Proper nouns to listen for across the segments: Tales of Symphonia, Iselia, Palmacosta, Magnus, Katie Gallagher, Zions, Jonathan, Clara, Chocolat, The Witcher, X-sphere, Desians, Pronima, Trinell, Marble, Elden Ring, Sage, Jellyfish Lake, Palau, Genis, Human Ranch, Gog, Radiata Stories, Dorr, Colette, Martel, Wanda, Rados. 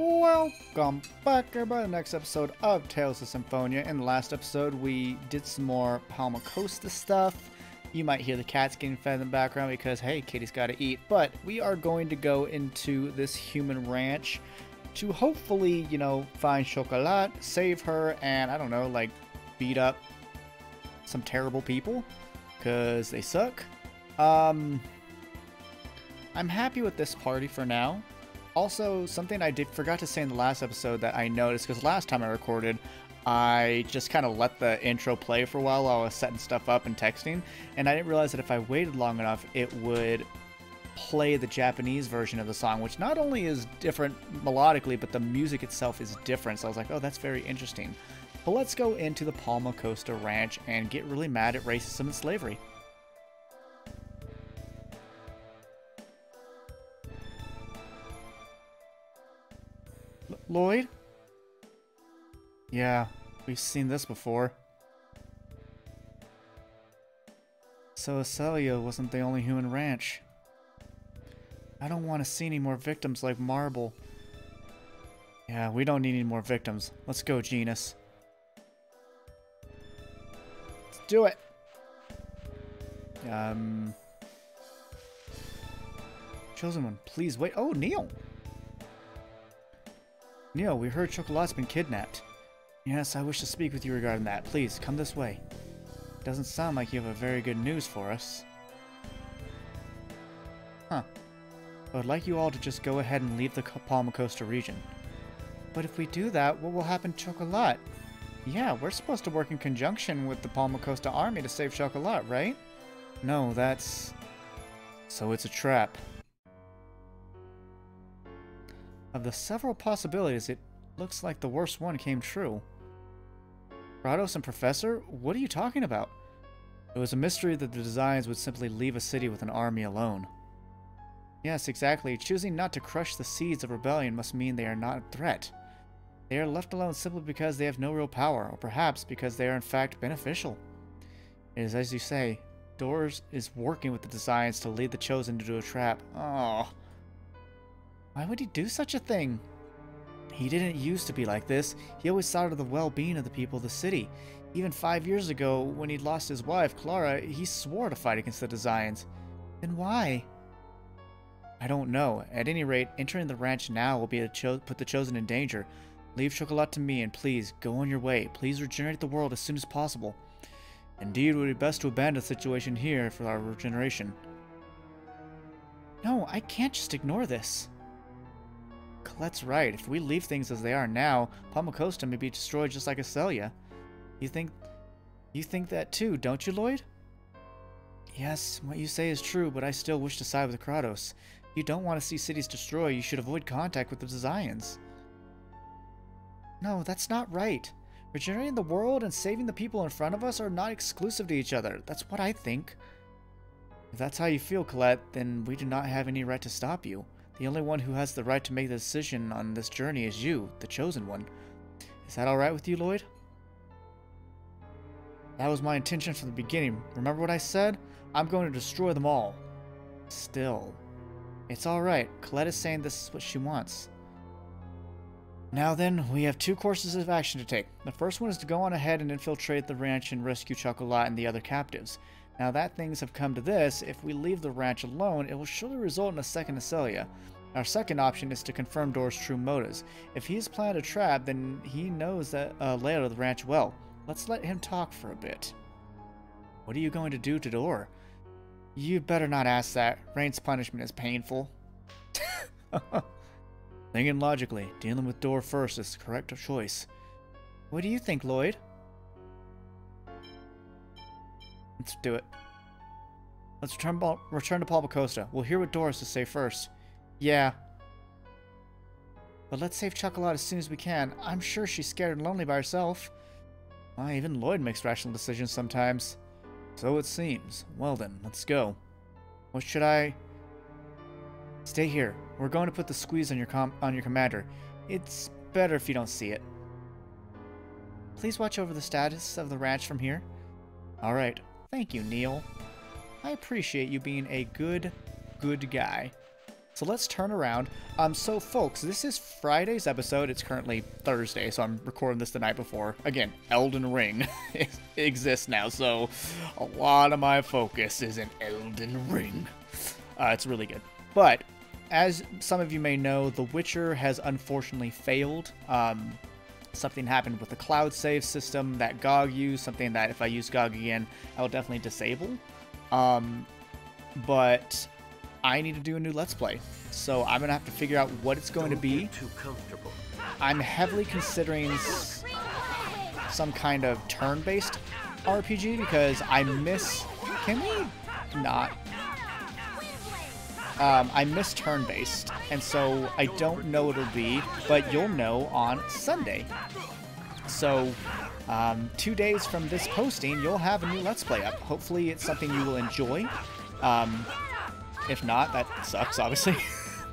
Welcome back, everybody, to the next episode of Tales of Symphonia. In the last episode, we did some more Palmacosta stuff. You might hear the cats getting fed in the background because, hey, Katie's got to eat. But we are going to go into this human ranch to hopefully, you know, find Chocolat, save her, and, I don't know, like, beat up some terrible people because they suck. I'm happy with this party for now. Also, something I forgot to say in the last episode that I noticed, because last time I recorded, I just kind of let the intro play for a while I was setting stuff up and texting, and I didn't realize that if I waited long enough, it would play the Japanese version of the song, which not only is different melodically, but the music itself is different. So I was like, oh, that's very interesting. But let's go into the Palmacosta Ranch and get really mad at racism and slavery. Lloyd? Yeah, we've seen this before. So Iselia wasn't the only human ranch. I don't want to see any more victims like Marble. Yeah, we don't need any more victims. Let's go, Genis. Let's do it! Chosen one, please wait. Oh, Neil! Neil, we heard Chocolat's been kidnapped. Yes, I wish to speak with you regarding that. Please, come this way. Doesn't sound like you have a very good news for us. Huh. I would like you all to just go ahead and leave the Palmacosta region. But if we do that, what will happen to Chocolat? Yeah, we're supposed to work in conjunction with the Palmacosta army to save Chocolat, right? No, that's... So it's a trap. Of the several possibilities, it looks like the worst one came true. Rados and Professor? What are you talking about? It was a mystery that the Desians would simply leave a city with an army alone. Yes, exactly. Choosing not to crush the seeds of rebellion must mean they are not a threat. They are left alone simply because they have no real power, or perhaps because they are in fact beneficial. It is as you say, Dorr is working with the Desians to lead the Chosen into a trap. Oh. Why would he do such a thing? He didn't used to be like this. He always thought of the well-being of the people of the city. Even 5 years ago, when he'd lost his wife, Clara, he swore to fight against the Desians. Then why? I don't know. At any rate, entering the ranch now will be to put the Chosen in danger. Leave Chocolat to me, and please, go on your way. Please regenerate the world as soon as possible. Indeed, it would be best to abandon the situation here for our regeneration. No, I can't just ignore this. Colette's right. If we leave things as they are now, Palmacosta may be destroyed just like Iselia. You think that too, don't you, Lloyd? Yes, what you say is true, but I still wish to side with Kratos. If you don't want to see cities destroyed, you should avoid contact with the Zions. No, that's not right. Regenerating the world and saving the people in front of us are not exclusive to each other. That's what I think. If that's how you feel, Colette, then we do not have any right to stop you. The only one who has the right to make the decision on this journey is you, the Chosen One. Is that alright with you, Lloyd? That was my intention from the beginning. Remember what I said? I'm going to destroy them all. Still. It's alright. Colette is saying this is what she wants. Now then, we have two courses of action to take. The first one is to go on ahead and infiltrate the ranch and rescue Chocolat and the other captives. Now that things have come to this, if we leave the ranch alone, it will surely result in a second Iselia. Our second option is to confirm Dorr's true motives. If he's planned a trap, then he knows the layout of the ranch well. Let's let him talk for a bit. What are you going to do to Dorr? You better not ask that. Rain's punishment is painful. Thinking logically, dealing with Dorr first is the correct choice. What do you think, Lloyd? Let's do it. Let's return to Palmacosta. We'll hear what Dorr has to say first. Yeah. But let's save Chocolat as soon as we can. I'm sure she's scared and lonely by herself. Why, even Lloyd makes rational decisions sometimes. So it seems. Well then, let's go. What should I... Stay here. We're going to put the squeeze on your commander. It's better if you don't see it. Please watch over the status of the ranch from here. Alright. Thank you, Neil. I appreciate you being a good guy. So let's turn around. So folks, this is Friday's episode. It's currently Thursday, so I'm recording this the night before. Again, Elden Ring exists now, so a lot of my focus is in Elden Ring. It's really good. But as some of you may know, The Witcher has unfortunately failed. Something happened with the cloud save system that Gog used, something that if I use Gog again, I will definitely disable. But I need to do a new Let's Play, so I'm going to have to figure out what it's going to be. I'm heavily considering some kind of turn-based RPG because I miss... Can we not... I miss turn-based, and so I don't know what it'll be, but you'll know on Sunday. So 2 days from this posting, you'll have a new Let's Play up. Hopefully it's something you will enjoy. If not, that sucks, obviously.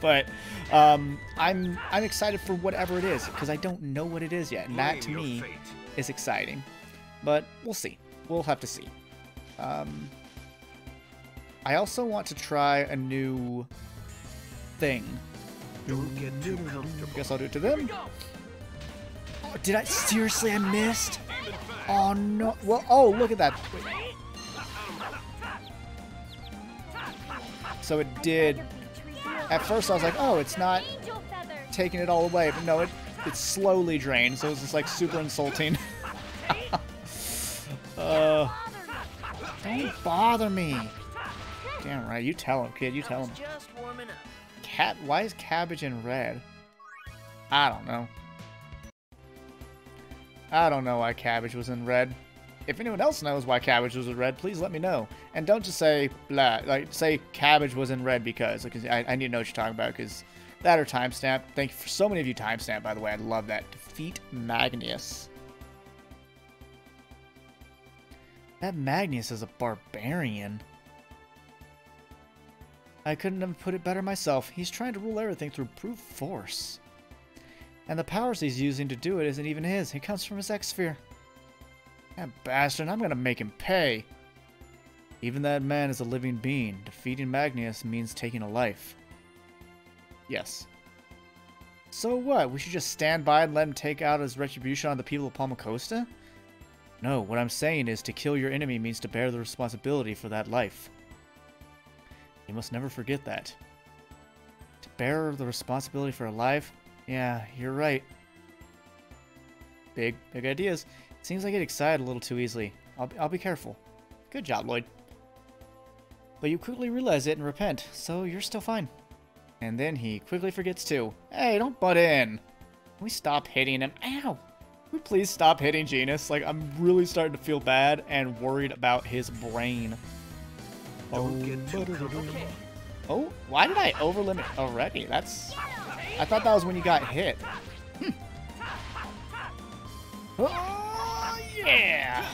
But I'm excited for whatever it is, because I don't know what it is yet, and that to me is exciting. But we'll see. We'll have to see. I also want to try a new thing. Don't get too comfortable. Guess I'll do it to them. Oh, did I? Seriously, I missed? Oh, no. Well, oh, look at that. Wait. So it did. At first, I was like, oh, it's not taking it all away. But no, it slowly drained. So it was just like super insulting. Don't bother me. Damn right, you tell him, kid, you tell him. Cat, why is cabbage in red? I don't know. I don't know why cabbage was in red. If anyone else knows why cabbage was in red, please let me know. And don't just say, blah, like, say cabbage was in red because I need to know what you're talking about, because that or timestamp. Thank you for so many of you timestamp, by the way. I love that. Defeat Magnus. That Magnus is a barbarian. I couldn't have put it better myself. He's trying to rule everything through brute force. And the powers he's using to do it isn't even his. It comes from his X-sphere. That bastard, I'm gonna make him pay. Even that man is a living being. Defeating Magnus means taking a life. Yes. So what? We should just stand by and let him take out his retribution on the people of Palmacosta? No, what I'm saying is to kill your enemy means to bear the responsibility for that life. You must never forget that. To bear the responsibility for a life? Yeah, you're right. Big ideas. It seems I get excited a little too easily. I'll be careful. Good job, Lloyd. But you quickly realize it and repent, so you're still fine. And then he quickly forgets too. Hey, don't butt in. Can we stop hitting him? Ow! Can we please stop hitting Genis? Like, I'm really starting to feel bad and worried about his brain. Oh, why did I overlimit already? That's... I thought that was when you got hit. Oh, yeah!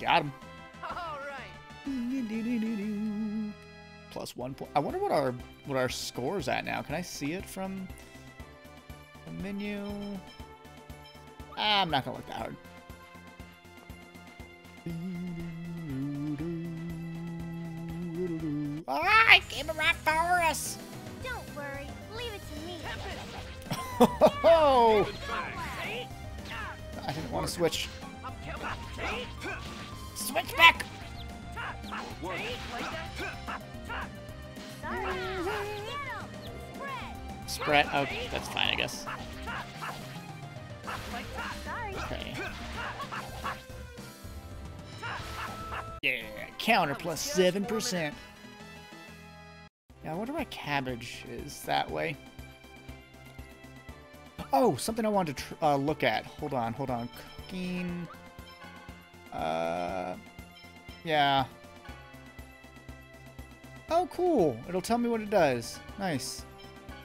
Got him. +1 point. I wonder what our score's at now. Can I see it from the menu? I'm not gonna look that hard. Ah, it came right for us! Don't worry, leave it to me. Oh! I didn't want to switch. Switch back! Spread. Oh, that's fine, I guess. Okay. Yeah, counter +7%. Now, I wonder why cabbage is that way. Oh, something I wanted to look at. Hold on. Cooking. Yeah. Oh, cool. It'll tell me what it does. Nice.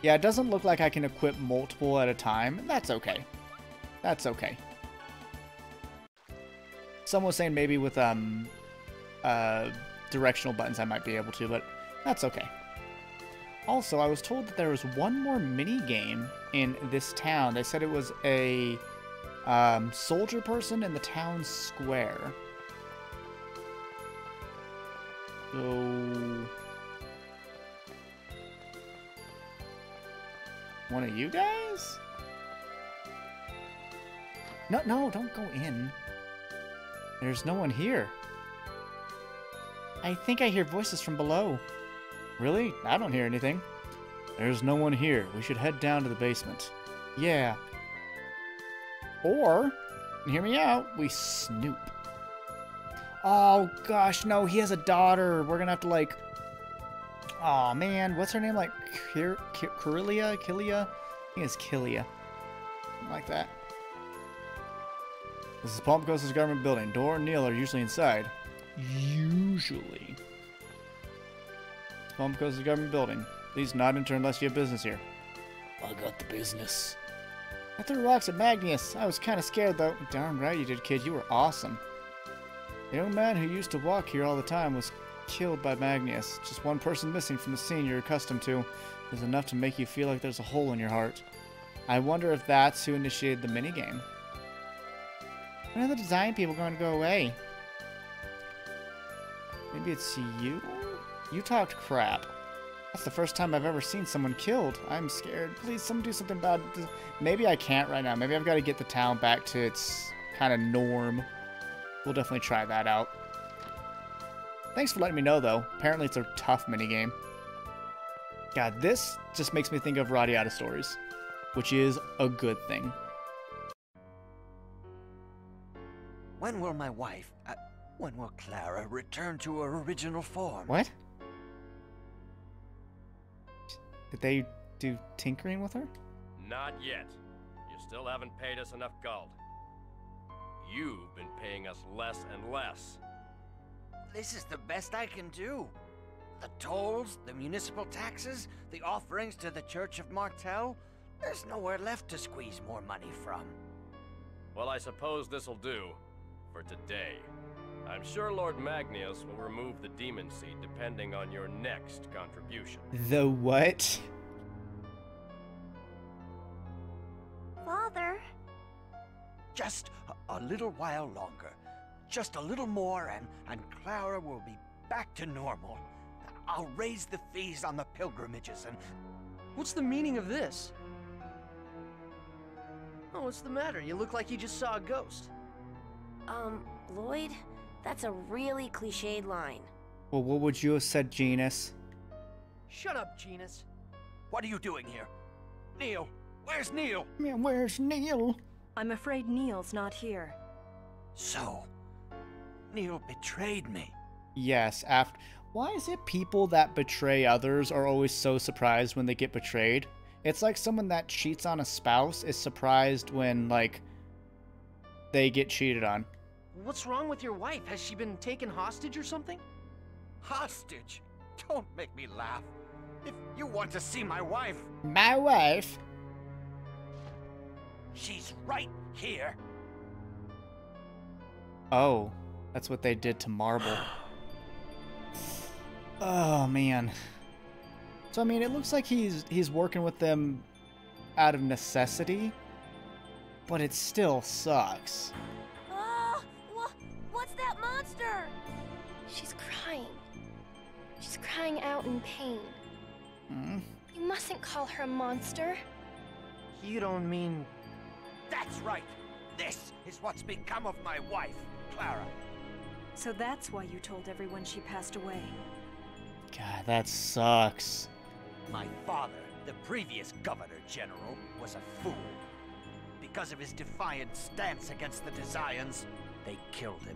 Yeah, it doesn't look like I can equip multiple at a time. That's okay. That's okay. Someone was saying maybe with directional buttons I might be able to, but that's okay. Also, I was told that there was one more mini-game in this town. They said it was a soldier person in the town square. So... One of you guys? No, no, don't go in. There's no one here. I think I hear voices from below. Really? I don't hear anything. There's no one here. We should head down to the basement. Yeah. Or, hear me out, we snoop. Oh, gosh, no, he has a daughter. We're going to have to, like... Oh, man, what's her name? Like, Kilia? I think it's Kilia. Something like that. This is Palmacosta's government building. Dorr and Neil are usually inside. Usually. Palmacosta's government building. Please not enter unless you have business here. I got the business. I threw rocks at Magnus. I was kind of scared, though. Darn right you did, kid. You were awesome. The young man who used to walk here all the time was killed by Magnus. Just one person missing from the scene you're accustomed to is enough to make you feel like there's a hole in your heart. I wonder if that's who initiated the minigame. When are the design people going to go away? Maybe it's you? You talked crap. That's the first time I've ever seen someone killed. I'm scared. Please, someone do something about it. Maybe I can't right now. Maybe I've got to get the town back to its kind of norm. We'll definitely try that out. Thanks for letting me know, though. Apparently it's a tough minigame. God, this just makes me think of Radiata Stories, which is a good thing. When will my wife, when will Clara return to her original form? What? Did they do tinkering with her? Not yet. You still haven't paid us enough gold. You've been paying us less and less. This is the best I can do. The tolls, the municipal taxes, the offerings to the Church of Martel. There's nowhere left to squeeze more money from. Well, I suppose this'll do. For today. I'm sure Lord Magnus will remove the demon seed depending on your next contribution. The what? Father? Just a little while longer. Just a little more and Clara will be back to normal. I'll raise the fees on the pilgrimages and... What's the meaning of this? Oh, what's the matter? You look like you just saw a ghost. Lloyd? That's a really cliched line. Well, what would you have said, Genis? Shut up, Genis. What are you doing here? Neil! Where's Neil? Man, where's Neil? I'm afraid Neil's not here. So, Neil betrayed me. Yes, after... Why is it people that betray others are always so surprised when they get betrayed? It's like someone that cheats on a spouse is surprised when, like... they get cheated on. What's wrong with your wife? Has she been taken hostage or something? Hostage? Don't make me laugh. If you want to see my wife... My wife? She's right here. Oh, that's what they did to Marble. Oh, man. So, I mean, it looks like he's working with them out of necessity. But it still sucks. Oh, what's that monster? She's crying. She's crying out in pain. Mm. You mustn't call her a monster. You don't mean... That's right. This is what's become of my wife, Clara. So that's why you told everyone she passed away. God, that sucks. My father, the previous Governor General, was a fool. Because of his defiant stance against the Desians, they killed him.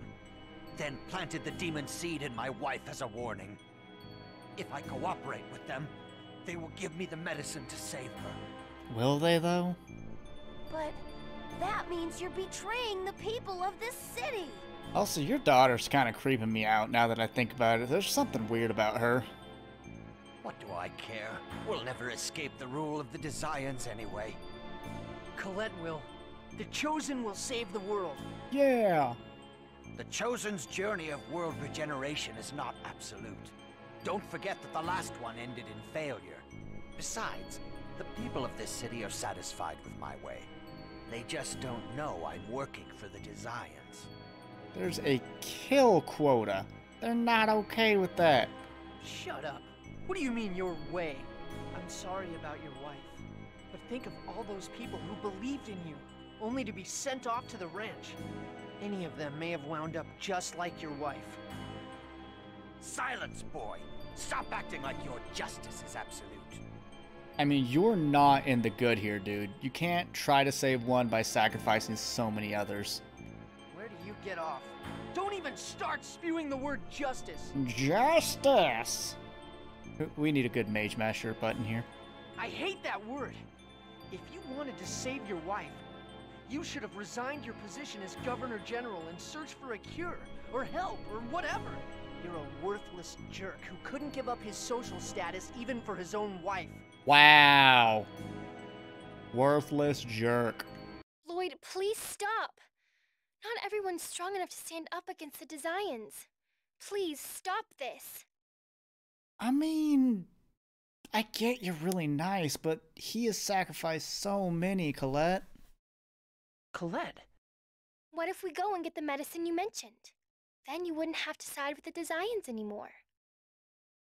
Then planted the demon seed in my wife as a warning. If I cooperate with them, they will give me the medicine to save her. Will they, though? But that means you're betraying the people of this city. Also, your daughter's kind of creeping me out now that I think about it. There's something weird about her. What do I care? We'll never escape the rule of the Desians anyway. Colette will. The Chosen will save the world. Yeah. The Chosen's journey of world regeneration is not absolute. Don't forget that the last one ended in failure. Besides, the people of this city are satisfied with my way. They just don't know I'm working for the Desians. There's a kill quota. They're not okay with that. Shut up. What do you mean your way? I'm sorry about your wife. But think of all those people who believed in you, only to be sent off to the ranch. Any of them may have wound up just like your wife. Silence, boy. Stop acting like your justice is absolute. I mean, you're not in the good here, dude. You can't try to save one by sacrificing so many others. Where do you get off? Don't even start spewing the word justice. Justice. We need a good mage masher button here. I hate that word. If you wanted to save your wife, you should have resigned your position as Governor General and searched for a cure or help or whatever. You're a worthless jerk who couldn't give up his social status even for his own wife. Wow. Worthless jerk. Lloyd, please stop. Not everyone's strong enough to stand up against the Desians. Please stop this. I mean, I get you're really nice, but he has sacrificed so many, Colette. Colette? What if we go and get the medicine you mentioned? Then you wouldn't have to side with the Desians anymore.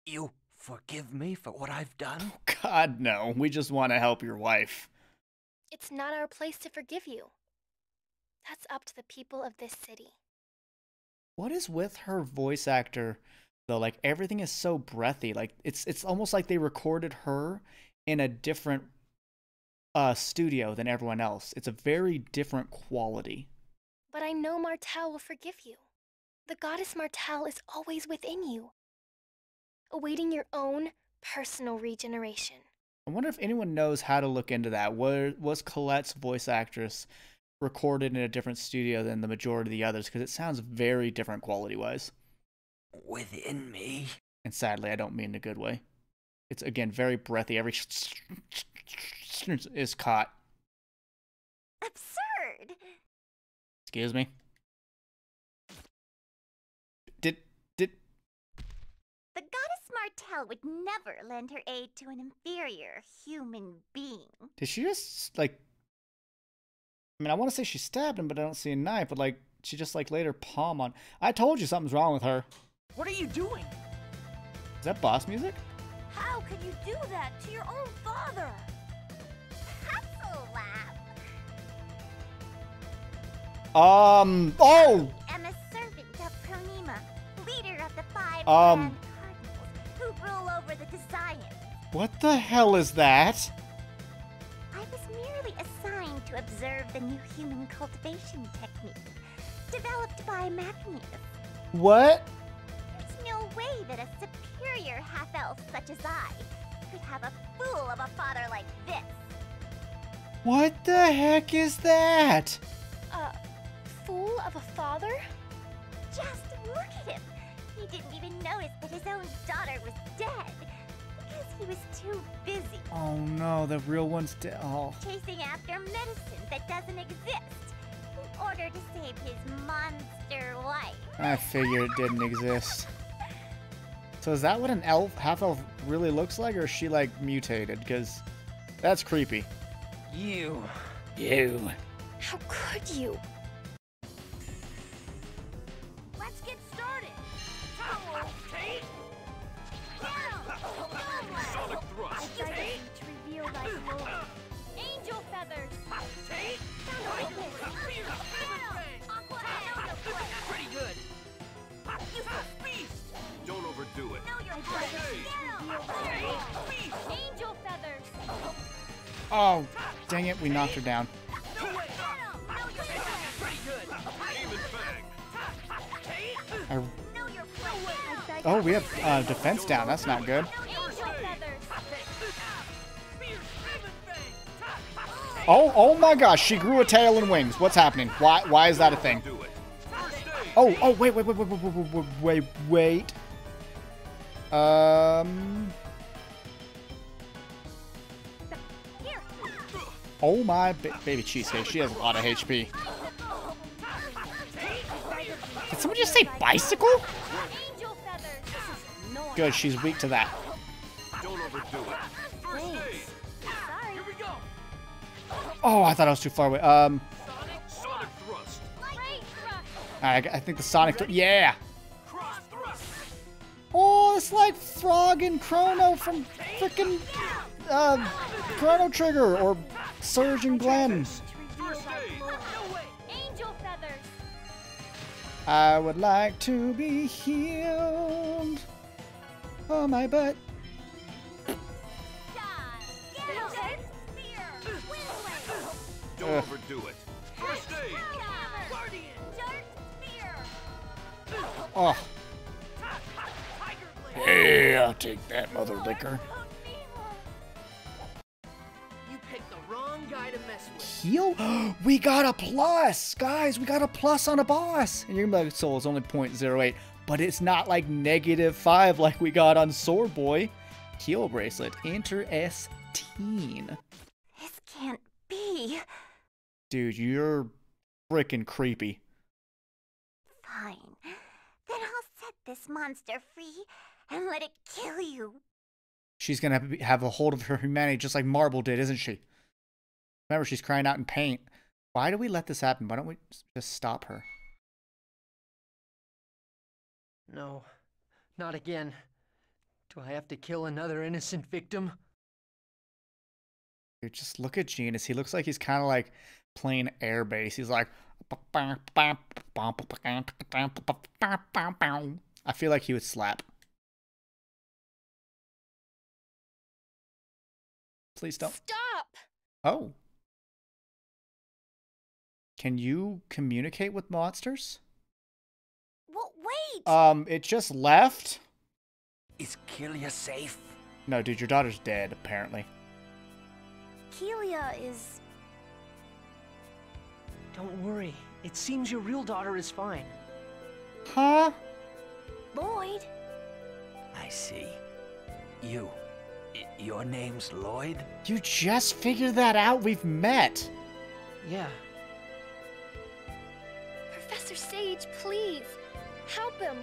You forgive me for what I've done? Oh, God, no. We just want to help your wife. It's not our place to forgive you. That's up to the people of this city. What is with her voice actor, though? Like, everything is so breathy. Like, it's almost like they recorded her in a different studio than everyone else. It's a very different quality. But I know Martel will forgive you. The goddess Martel is always within you, awaiting your own personal regeneration. I wonder if anyone knows how to look into that. Was Colette's voice actress recorded in a different studio than the majority of the others? Because it sounds very different quality-wise. Within me. And sadly, I don't mean in a good way. It's, again, very breathy. Every is caught. Absurd! Excuse me. The goddess Martel would never lend her aid to an inferior human being. Did she just, like... I mean, I want to say she stabbed him, but I don't see a knife, but, like, she just, like, laid her palm on... I told you something's wrong with her. What are you doing? Is that boss music? How could you do that to your own father? Hustle lab. Oh! I'm a servant of Pronima, leader of the 5 grand cardinals who rule over the Desians. What the hell is that? I was merely assigned to observe the new human cultivation technique developed by Magnus. What? There's no way that a superior half-elf such as I could have a fool of a father like this. What the heck is that? A fool of a father? Just look at him. He didn't even notice that his own daughter was dead because he was too busy. Oh no, the real one's dead. Oh. Chasing after medicine that doesn't exist in order to save his monster wife. I figured it didn't exist. So is that what an elf, half-elf really looks like, or is she like mutated? Because that's creepy. You. How could you? Let's get started. Solid thrust. Angel feathers. Pretty good. You beast. Don't overdo it. Angel feathers. Oh, dang it, we knocked her down. Oh, we have defense down. That's not good. Oh my gosh, she grew a tail and wings. What's happening? Why is that a thing? Oh, wait. Oh my baby cheesecake, she has a lot of HP. Did someone just say bicycle? Good, she's weak to that. Oh, I thought I was too far away. Alright, I think the sonic thrust. Yeah! Oh, it's like Frog and Chrono from frickin' Chrono Trigger or Surge and Glam. I would like to be healed. Oh, my butt. Don't overdo it. First aid. Oh. Hey, I'll take that, mother licker. You picked the wrong guy to mess with. Heal? We got a plus! Guys, we got a plus on a boss! And you're gonna be like, so it's only 0.08. But it's not like -5 like we got on Sword Boy. Heal bracelet. Interesting. This can't be. Dude, you're freaking creepy. Fine. Then I'll set this monster free and let it kill you. She's gonna have a hold of her humanity just like Marble did, isn't she? Remember, she's crying out in pain. Why do we let this happen? Why don't we just stop her? No, not again. Do I have to kill another innocent victim? Dude, just look at Genis. He looks like he's kind of like playing airbase. He's like... I feel like he would slap. Please don't. Stop! Oh. Can you communicate with monsters? Well, wait! It just left? Is Kilia safe? No, dude, your daughter's dead, apparently. Kilia is... Don't worry. It seems your real daughter is fine. Huh? Lloyd? I see. You. Your name's Lloyd? You just figured that out? We've met. Yeah. Professor Sage, please. Help him.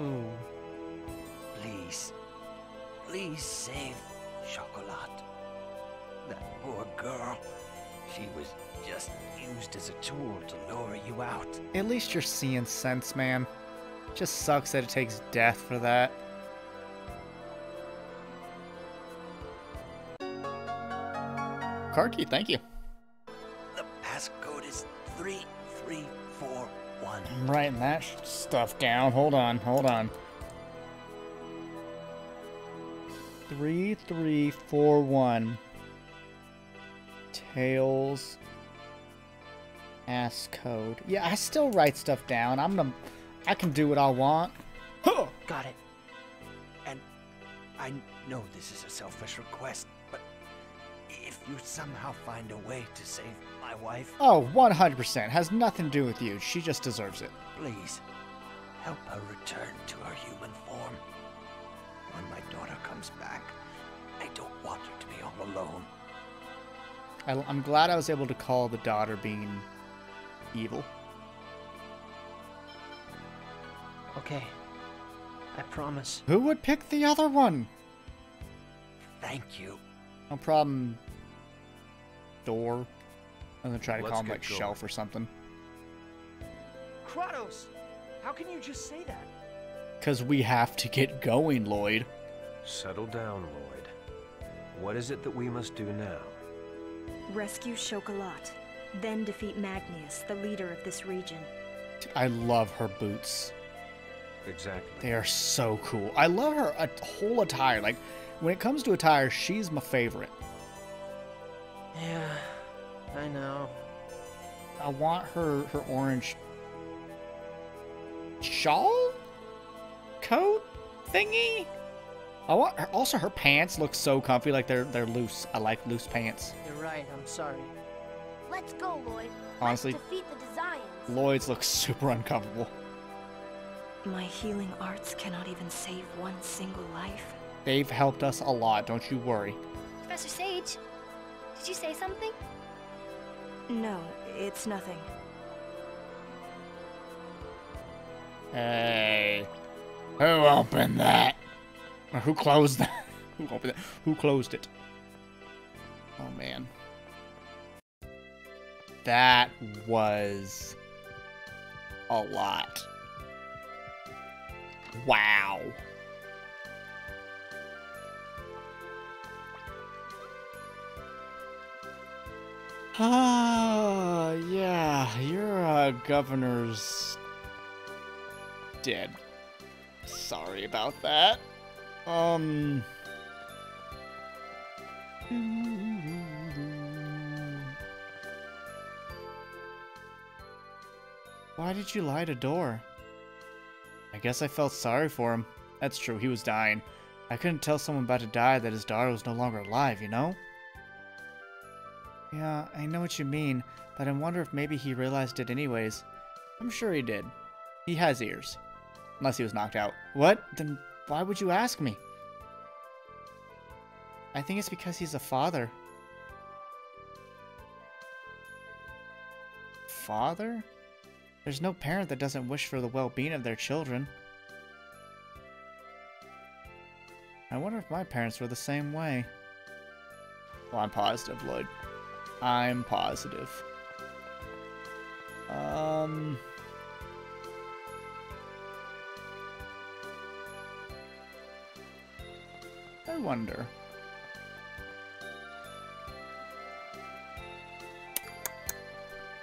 Oh. Please. Please save Chocolat. That poor girl. She was just used as a tool to lure you out. At least you're seeing sense, man. Just sucks that it takes death for that. Card key, thank you. The passcode is 3341. I'm writing that stuff down. Hold on, hold on. 3341. Tales ass code. Yeah, I still write stuff down. I can do what I want. Huh. Got it. And I know this is a selfish request, but if you somehow find a way to save my wife. Oh, 100%. Has nothing to do with you. She just deserves it. Please help her return to her human form. When my daughter comes back, I don't want her to be all alone. I'm glad I was able to call the daughter being evil. Okay. I promise. Who would pick the other one? Thank you. No problem. Dorr. I'm gonna try to call him like Shelf or something. Kratos! How can you just say that? Because we have to get going, Lloyd. Settle down, Lloyd. What is it that we must do now? Rescue Chocolat, then defeat Magnus, the leader of this region. I love her boots. Exactly. They are so cool. I love her whole attire. Like, when it comes to attire, she's my favorite. Yeah, I know. I want her orange shawl? Coat? Thingy? I want her, also her pants look so comfy, like they're loose. I like loose pants. You're right. I'm sorry. Let's go, Lloyd. Honestly, let's defeat the Desians. Lloyd's looks super uncomfortable. My healing arts cannot even save one single life. They've helped us a lot. Don't you worry. Professor Sage, did you say something? No, it's nothing. Hey, who opened that? Or who closed that? Who opened that? Who closed it? Oh man. that was a lot. Wow. Ah, yeah, your governor's dead. Sorry about that. Why did you lie to Dorr? I guess I felt sorry for him. That's true, he was dying. I couldn't tell someone about to die that his daughter was no longer alive, you know? Yeah, I know what you mean, but I wonder if maybe he realized it anyways. I'm sure he did. He has ears. Unless he was knocked out. What? Then why would you ask me? I think it's because he's a father. Father? There's no parent that doesn't wish for the well-being of their children. I wonder if my parents were the same way. Well, I'm positive, Lloyd. I'm positive. I wonder.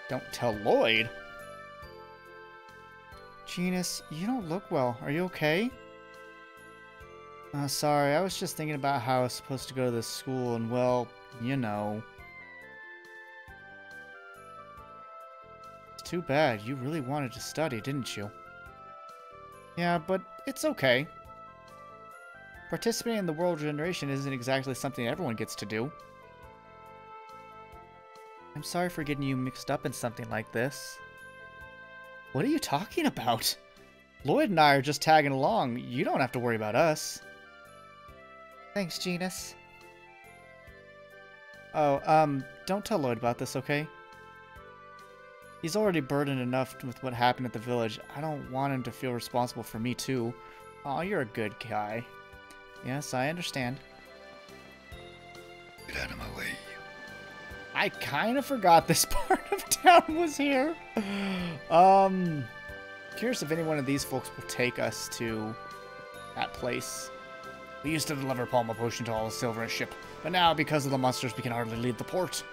Don't tell Lloyd. Genis, you don't look well. Are you okay? Sorry, I was just thinking about how I was supposed to go to this school and, well, you know. Too bad. You really wanted to study, didn't you? Yeah, but it's okay. Participating in the world generation isn't exactly something everyone gets to do. I'm sorry for getting you mixed up in something like this. What are you talking about? Lloyd and I are just tagging along. You don't have to worry about us. Thanks, Genis. Oh, don't tell Lloyd about this, okay? He's already burdened enough with what happened at the village. I don't want him to feel responsible for me, too. Aw, you're a good guy. Yes, I understand. Get out of my way. I kind of forgot this part of town was here. Curious if any one of these folks will take us to that place. We used to deliver Palma Potion to all the Silver ship, but now, because of the monsters, we can hardly leave the port.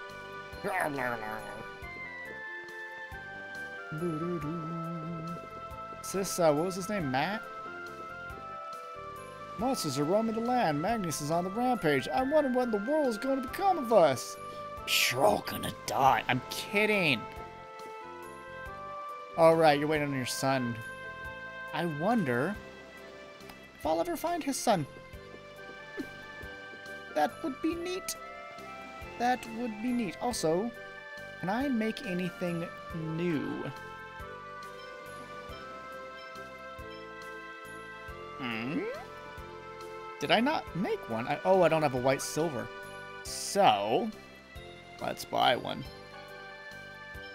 It's this, what was his name? Matt? Monsters are roaming the land. Magnus is on the rampage. I wonder what in the world is going to become of us. You're all gonna die. I'm kidding. Alright, you're waiting on your son. I wonder if I'll ever find his son. That would be neat. That would be neat. Also, can I make anything new? Did I not make one? Oh, I don't have a white silver. So, let's buy one.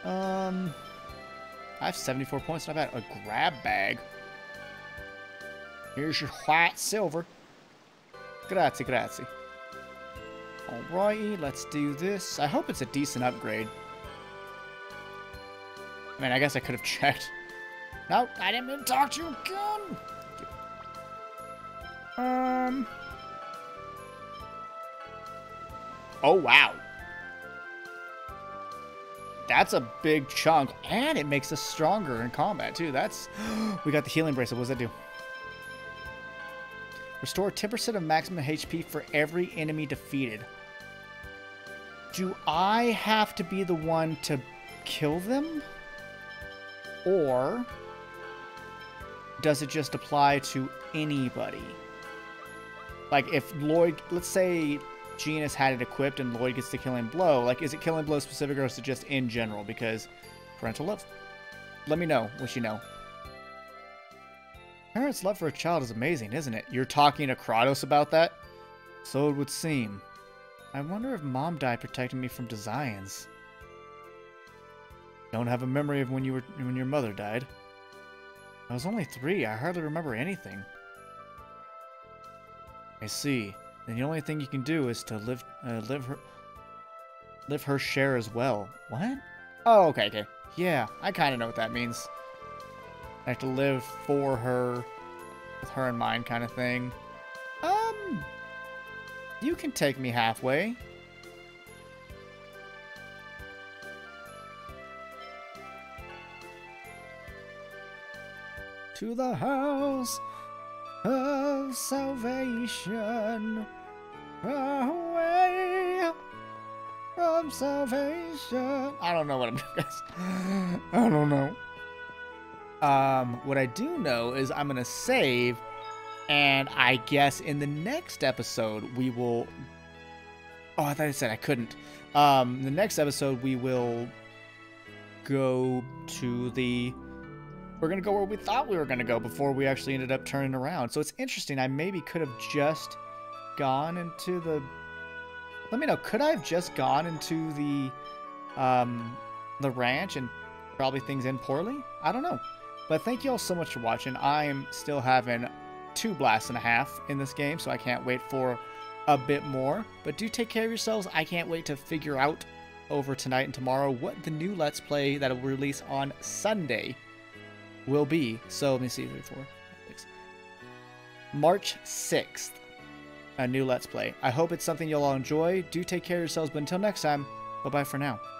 I have 74 points and I've got a grab bag. Here's your white silver. Grazie, grazie. Alrighty, let's do this. I hope it's a decent upgrade. I mean, I guess I could have checked. No, I didn't mean to talk to you again. Oh, wow. That's a big chunk, and it makes us stronger in combat, too. That's... We got the healing bracelet. What does that do? Restore 10% of maximum HP for every enemy defeated. Do I have to be the one to kill them? Or does it just apply to anybody? Like, if Lloyd, let's say Genis had it equipped and Lloyd gets the killing blow, like, is it killing blow specific or is it just in general? Because parental love. Let me know what you know. Parents' love for a child is amazing, isn't it? You're talking to Kratos about that? So it would seem. I wonder if Mom died protecting me from Desians. Don't have a memory of when your mother died. I was only 3. I hardly remember anything. I see. Then the only thing you can do is to live her share as well. What? Oh, okay, okay. Yeah, I kind of know what that means. I have to live for her, with her in mind kind of thing. You can take me halfway. To the house of salvation, away from salvation. I don't know what I'm doing, guys. I don't know. What I do know is I'm gonna save, and I guess in the next episode we will. Oh, I thought I said I couldn't. The next episode we will go to the. We're going to go where we thought we were going to go before we actually ended up turning around. So it's interesting. I maybe could have just gone into the... Let me know. Could I have just gone into the ranch and probably things end poorly? I don't know. But thank you all so much for watching. I'm still having 2.5 blasts in this game, so I can't wait for a bit more. But do take care of yourselves. I can't wait to figure out over tonight and tomorrow what the new Let's Play that will release on Sunday will be. So let me see, 3, 4, 5, 6. March 6th, a new Let's Play. I hope it's something you'll all enjoy. Do take care of yourselves, but until next time, bye-bye for now.